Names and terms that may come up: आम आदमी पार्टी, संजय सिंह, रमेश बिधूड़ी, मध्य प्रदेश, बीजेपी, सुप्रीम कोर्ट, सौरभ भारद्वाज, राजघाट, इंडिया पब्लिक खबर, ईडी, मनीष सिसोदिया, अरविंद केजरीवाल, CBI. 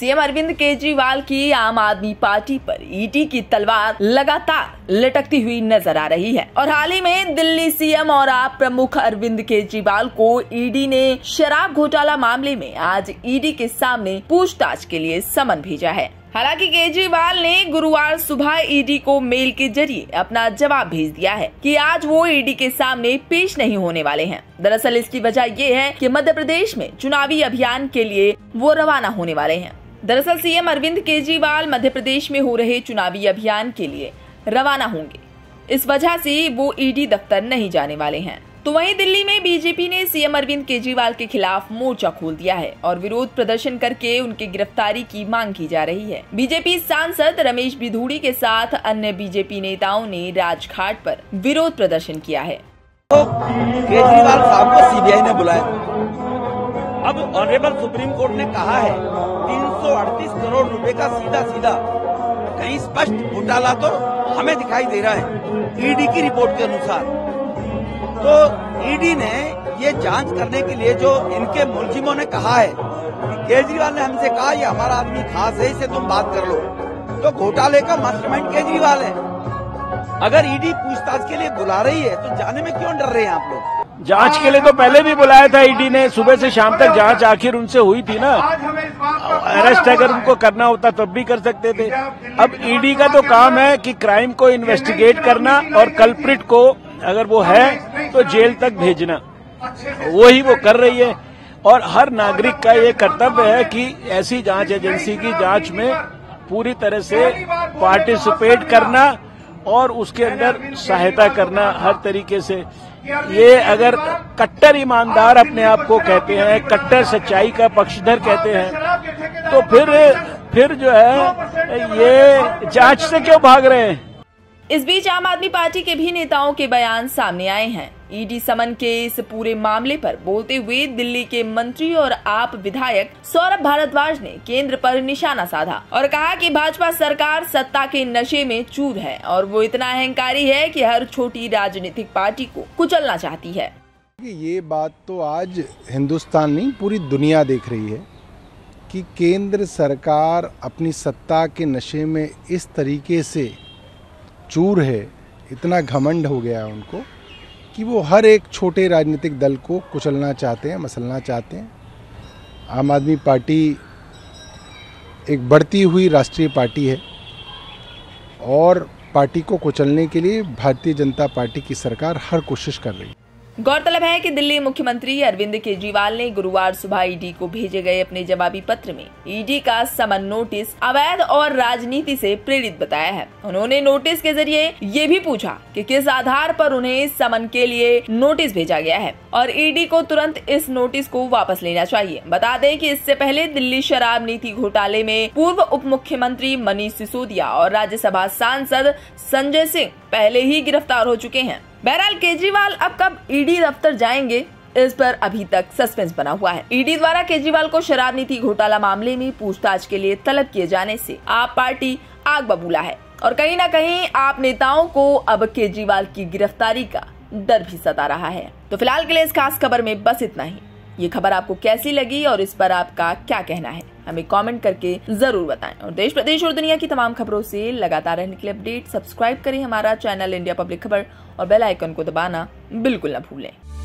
CM अरविंद केजरीवाल की आम आदमी पार्टी पर ईडी की तलवार लगातार लटकती हुई नजर आ रही है। और हाल ही में दिल्ली सीएम और आप प्रमुख अरविंद केजरीवाल को ईडी ने शराब घोटाला मामले में आज ईडी के सामने पूछताछ के लिए समन भेजा है। हालांकि केजरीवाल ने गुरुवार सुबह ईडी को मेल के जरिए अपना जवाब भेज दिया है कि आज वो ईडी के सामने पेश नहीं होने वाले हैं। दरअसल इसकी वजह ये है कि मध्य प्रदेश में चुनावी अभियान के लिए वो रवाना होने वाले हैं। दरअसल सीएम अरविंद केजरीवाल मध्य प्रदेश में हो रहे चुनावी अभियान के लिए रवाना होंगे, इस वजह से वो ईडी दफ्तर नहीं जाने वाले हैं। तो वहीं दिल्ली में बीजेपी ने सीएम अरविंद केजरीवाल के खिलाफ मोर्चा खोल दिया है और विरोध प्रदर्शन करके उनकी गिरफ्तारी की मांग की जा रही है। बीजेपी सांसद रमेश बिधूड़ी के साथ अन्य बीजेपी नेताओं ने राजघाट पर विरोध प्रदर्शन किया है। केजरीवाल साहब को CBI ने बुलाया। अब ऑनरेबल सुप्रीम कोर्ट ने कहा है 338 करोड़ रुपए का सीधा कहीं स्पष्ट घोटाला तो हमें दिखाई दे रहा है ईडी की रिपोर्ट के अनुसार। तो ईडी ने ये जांच करने के लिए जो इनके मुलजिमों ने कहा है कि केजरीवाल ने हमसे कहा ये हमारा आदमी खास है, इसे तुम बात कर लो, तो घोटाले का मास्टरमाइंड केजरीवाल है। अगर ईडी पूछताछ के लिए बुला रही है तो जाने में क्यों डर रहे हैं आप लोग? जांच के लिए तो पहले भी बुलाया था ईडी ने, सुबह से शाम तक जांच आखिर उनसे हुई थी ना। अरेस्ट अगर उनको करना होता तब भी कर सकते थे। अब ईडी का तो काम है कि क्राइम को इन्वेस्टिगेट करना और कल्प्रिट को अगर वो है तो जेल तक भेजना, वही वो कर रही है। और हर नागरिक का ये कर्तव्य है कि ऐसी जांच एजेंसी की जांच में पूरी तरह से पार्टिसिपेट करना और उसके अंदर सहायता करना हर तरीके से। ये अगर कट्टर ईमानदार अपने आप को कहते हैं, कट्टर सच्चाई का पक्षधर कहते हैं, तो फिर जो है ये जांच से क्यों भाग रहे हैं? इस बीच आम आदमी पार्टी के भी नेताओं के बयान सामने आए हैं। ईडी समन के इस पूरे मामले पर बोलते हुए दिल्ली के मंत्री और आप विधायक सौरभ भारद्वाज ने केंद्र पर निशाना साधा और कहा कि भाजपा सरकार सत्ता के नशे में चूर है और वो इतना अहंकारी है कि हर छोटी राजनीतिक पार्टी को कुचलना चाहती है। ये बात तो आज हिंदुस्तान नहीं पूरी दुनिया देख रही है कि केंद्र सरकार अपनी सत्ता के नशे में इस तरीके से चूर है, इतना घमंड हो गया है उनको कि वो हर एक छोटे राजनीतिक दल को कुचलना चाहते हैं, मसलना चाहते हैं। आम आदमी पार्टी एक बढ़ती हुई राष्ट्रीय पार्टी है और पार्टी को कुचलने के लिए भारतीय जनता पार्टी की सरकार हर कोशिश कर रही है। गौरतलब है कि दिल्ली मुख्यमंत्री अरविंद केजरीवाल ने गुरुवार सुबह ईडी को भेजे गए अपने जवाबी पत्र में ईडी का समन नोटिस अवैध और राजनीति से प्रेरित बताया है। उन्होंने नोटिस के जरिए ये भी पूछा कि किस आधार पर उन्हें समन के लिए नोटिस भेजा गया है और ईडी को तुरंत इस नोटिस को वापस लेना चाहिए। बता दें कि इससे पहले दिल्ली शराब नीति घोटाले में पूर्व उप मुख्यमंत्री मनीष सिसोदिया और राज्यसभा सांसद संजय सिंह पहले ही गिरफ्तार हो चुके हैं। बहरहाल केजरीवाल अब कब ईडी दफ्तर जाएंगे, इस पर अभी तक सस्पेंस बना हुआ है। ईडी द्वारा केजरीवाल को शराब नीति घोटाला मामले में पूछताछ के लिए तलब किए जाने से आप पार्टी आग बबूला है और कहीं न कहीं आप नेताओं को अब केजरीवाल की गिरफ्तारी का डर भी सता रहा है। तो फिलहाल के लिए इस खास खबर में बस इतना ही। ये खबर आपको कैसी लगी और इस पर आपका क्या कहना है, हमें कमेंट करके जरूर बताएं। और देश प्रदेश और दुनिया की तमाम खबरों से लगातार रहने के लिए अपडेट सब्सक्राइब करें हमारा चैनल इंडिया पब्लिक खबर और बेल आइकन को दबाना बिल्कुल ना भूलें।